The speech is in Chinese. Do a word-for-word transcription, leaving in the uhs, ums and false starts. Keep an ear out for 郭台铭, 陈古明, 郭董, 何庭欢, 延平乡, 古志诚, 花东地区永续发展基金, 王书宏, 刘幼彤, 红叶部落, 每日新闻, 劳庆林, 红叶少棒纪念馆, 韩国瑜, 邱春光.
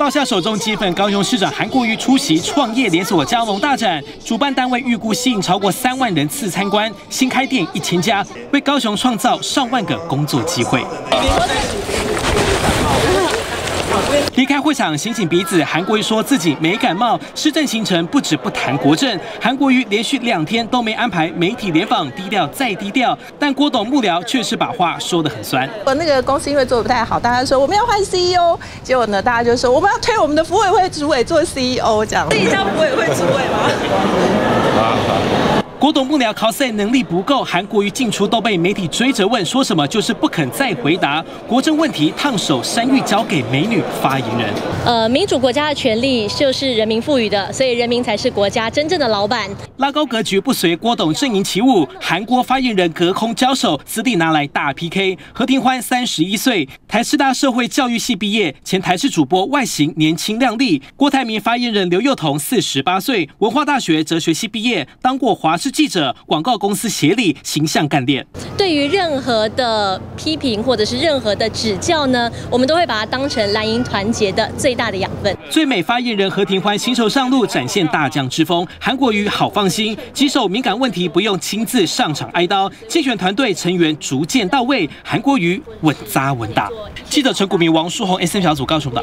到下手中激愤，高雄市长韩国瑜出席创业连锁加盟大展，主办单位预估吸引超过三万人次参观，新开店一千家，为高雄创造上万个工作机会。 离开会场，擤擤鼻子，韩国瑜说自己没感冒。市政行程不止不谈国政，韩国瑜连续两天都没安排媒体联访，低调再低调。但郭董幕僚确实把话说得很酸。我那个公司因为做得不太好，大家说我们要换 C E O， 结果呢，大家就说我们要推我们的福委会主委做 C E O， 这样。自己叫福委会主委吗？郭董幕僚 cos 能力不够，韩国瑜进出都被媒体追着问，说什么就是不肯再回答。国政问题烫手山芋交给美女发言人。呃，民主国家的权利就是人民赋予的，所以人民才是国家真正的老板。拉高格局不随郭董阵营起舞，韩国发言人隔空交手，私底拿来大 P K。何庭欢三十一岁，台师大社会教育系毕业，前台视主播，外形年轻靓丽。郭台铭发言人刘幼彤四十八岁，文化大学哲学系毕业，当过华视记者、广告公司协理，形象干练。对于任何的批评或者是任何的指教呢，我们都会把它当成蓝营团结的最大的养分。最美发言人何庭欢新手上路，展现大将之风。韩国瑜好放心，棘手敏感问题不用亲自上场挨刀，竞选团队成员逐渐到位，韩国瑜稳扎稳打。记者陈古明、王书宏 ，S M 小组高雄的。